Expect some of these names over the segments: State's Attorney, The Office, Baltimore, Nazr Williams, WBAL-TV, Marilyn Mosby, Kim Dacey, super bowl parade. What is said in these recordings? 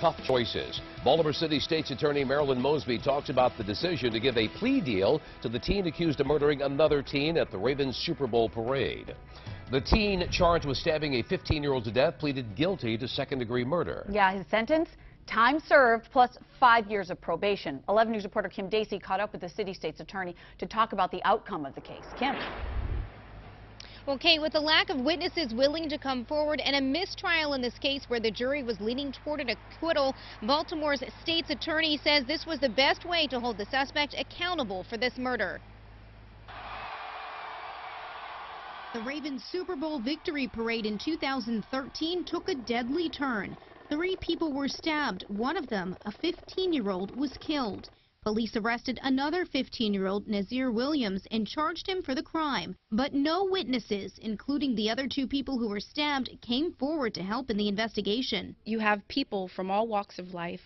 tough choices. Baltimore City State's Attorney Marilyn Mosby talks about the decision to give a plea deal to the teen accused of murdering another teen at the Ravens Super Bowl parade. The teen charged with stabbing a 15-year-old to death pleaded guilty to second-degree murder. Yeah, his sentence? Time served plus 5 years of probation. 11 News reporter Kim Dacey caught up with the city state's attorney to talk about the outcome of the case. Kim. Well, Kate, with the lack of witnesses willing to come forward and a mistrial in this case where the jury was leaning toward an acquittal, Baltimore's state's attorney says this was the best way to hold the suspect accountable for this murder. The Ravens Super Bowl victory parade in 2013 took a deadly turn. 3 people were stabbed. One of them, a 15-year-old, was killed. Police arrested another 15-year-old, Nazr Williams, and charged him for the crime. But no witnesses, including the other 2 people who were stabbed, came forward to help in the investigation. You have people from all walks of life,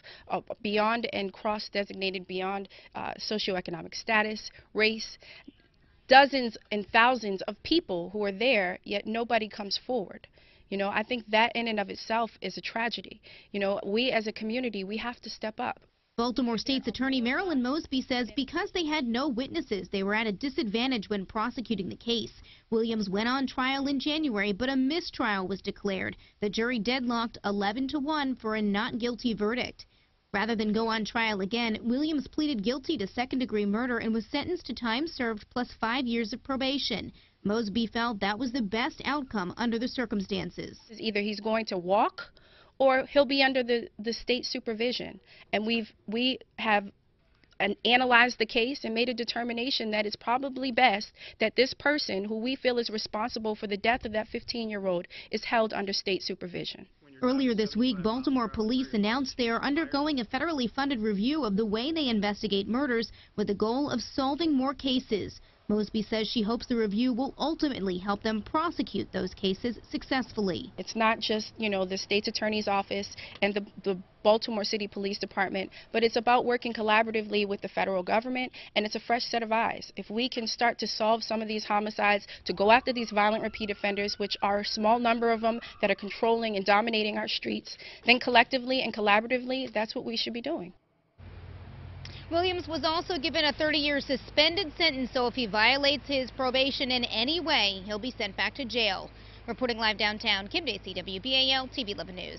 beyond and cross-designated beyond socioeconomic status, race, dozens and thousands of people who are there, yet nobody comes forward. You know, I think that in and of itself is a tragedy. You know, we as a community, we have to step up. Baltimore State's Attorney Marilyn Mosby says because they had no witnesses, they were at a disadvantage when prosecuting the case. Williams went on trial in January, but a mistrial was declared. The jury deadlocked 11-1 for a not guilty verdict. Rather than go on trial again, Williams pleaded guilty to second-degree murder and was sentenced to time served plus 5 years of probation. Mosby felt that was the best outcome under the circumstances. Either he's going to walk or he'll be under the state supervision. And we have analyzed the case and made a determination that it's probably best that this person, who we feel is responsible for the death of that 15-year-old, is held under state supervision. Earlier this week, Baltimore police announced they are undergoing a federally funded review of the way they investigate murders with the goal of solving more cases. Mosby says she hopes the review will ultimately help them prosecute those cases successfully. It's not just, you know, the state's attorney's office and the Baltimore City Police Department, but it's about working collaboratively with the federal government, and it's a fresh set of eyes. If we can start to solve some of these homicides, to go after these violent repeat offenders, which are a small number of them that are controlling and dominating our streets, then collectively and collaboratively, that's what we should be doing. Williams was also given a 30-year suspended sentence, so if he violates his probation in any way, he'll be sent back to jail. Reporting live downtown, Kim Dacey, WBAL TV 11 News.